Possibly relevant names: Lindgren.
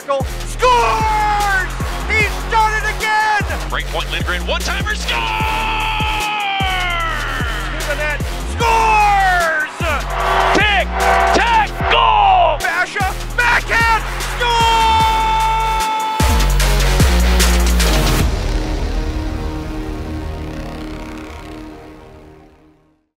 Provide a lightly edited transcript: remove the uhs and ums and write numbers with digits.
circle, scores! He's done it again! Breakpoint Lindgren, one-timer, scores!